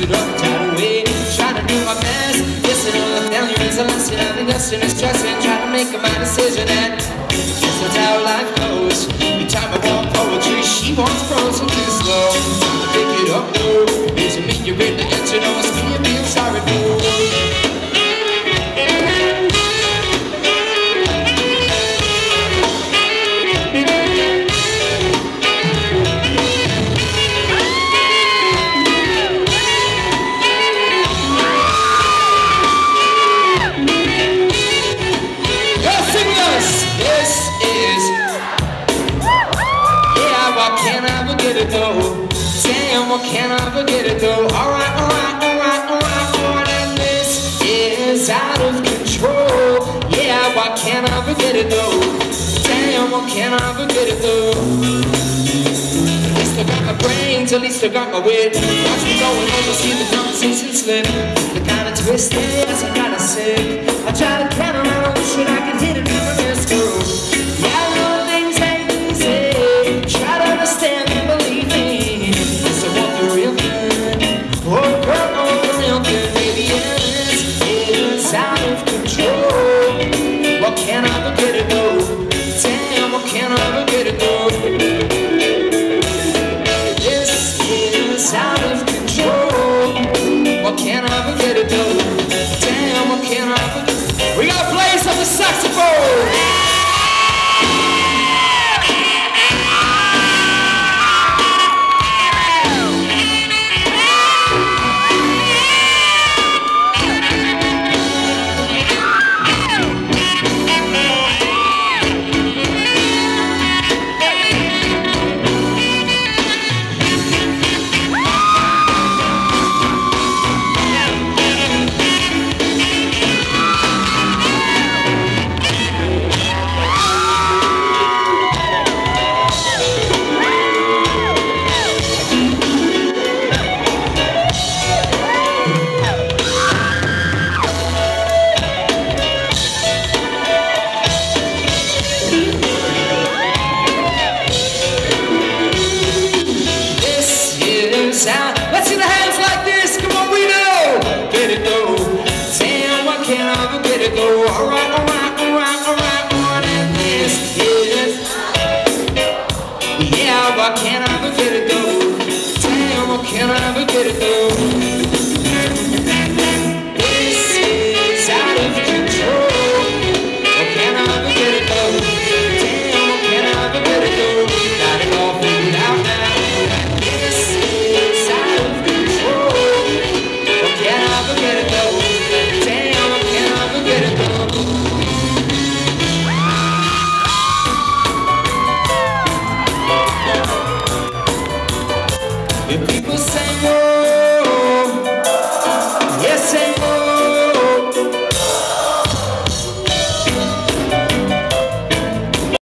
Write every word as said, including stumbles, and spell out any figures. stood up, tied away, trying to do my best. Listen, all the failure is a lesson. I've been dusting and stressing, trying to make my decision. And this is how life goes. You time I want poetry, she wants prose, I'm too slow to pick it up, no. Doesn't mean you're in the answer, no. It's me being sorry, no. Though. Damn, well, can I forget it though? Alright, alright, alright, alright, alright, and this is out of control. Yeah, why can't I forget it though? Damn, well, can I forget it though? At least I got my brains, at least I got my wit. Watch me going over, see the conversation slip. The kind of twist is, I got a sick. I try to count around, I wish that I could hit it from the school. We got Blaise on the saxophone! Sound. Let's see the hands like this. Come on, we know. Get it go. Damn, why can't I ever get it go? All right, all right, all right, all right, all right. And this is. Yeah, why can't I ever get it go? Damn, why can't I ever get it go? This is out of control. Why can't I ever get it go? Damn, why can't I ever get it go? Got it all figured out now. If people